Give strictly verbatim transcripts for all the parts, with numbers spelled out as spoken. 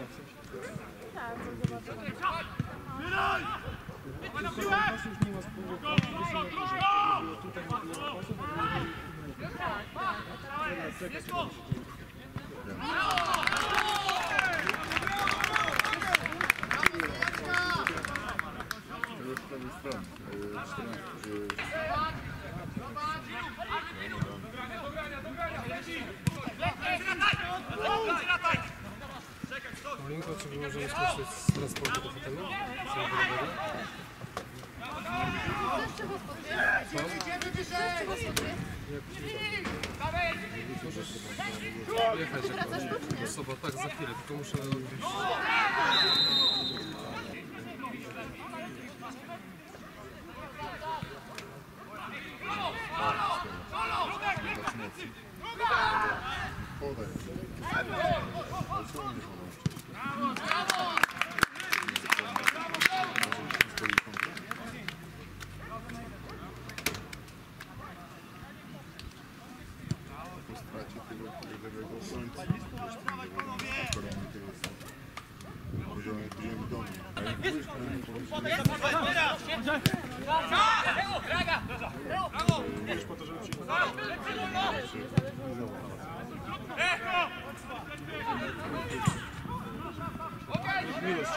Tak, to zobaczymy. Paulinko, czy możemy skończyć z transportu do hotelu? Jechać jako osoba, tak, za chwilę, tylko muszę gdzieś... Yes, yes,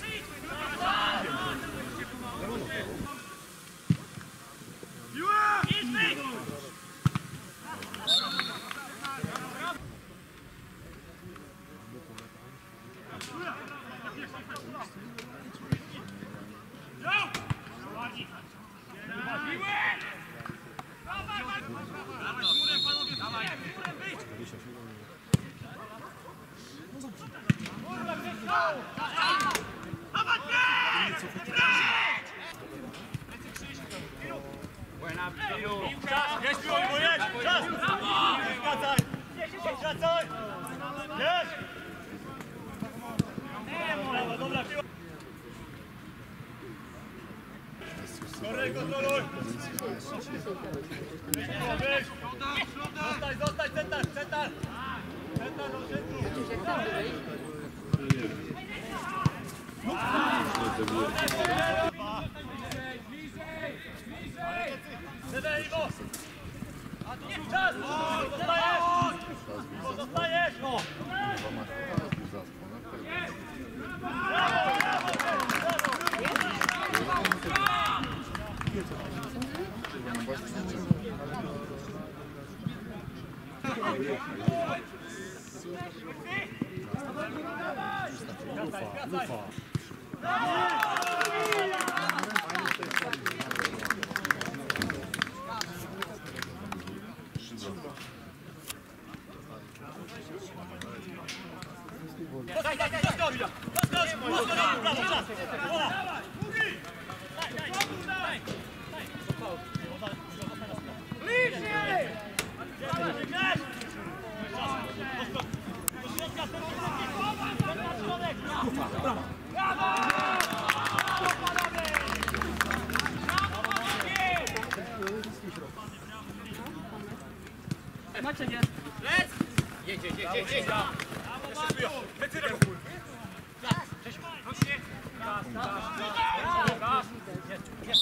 yes.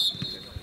Yes.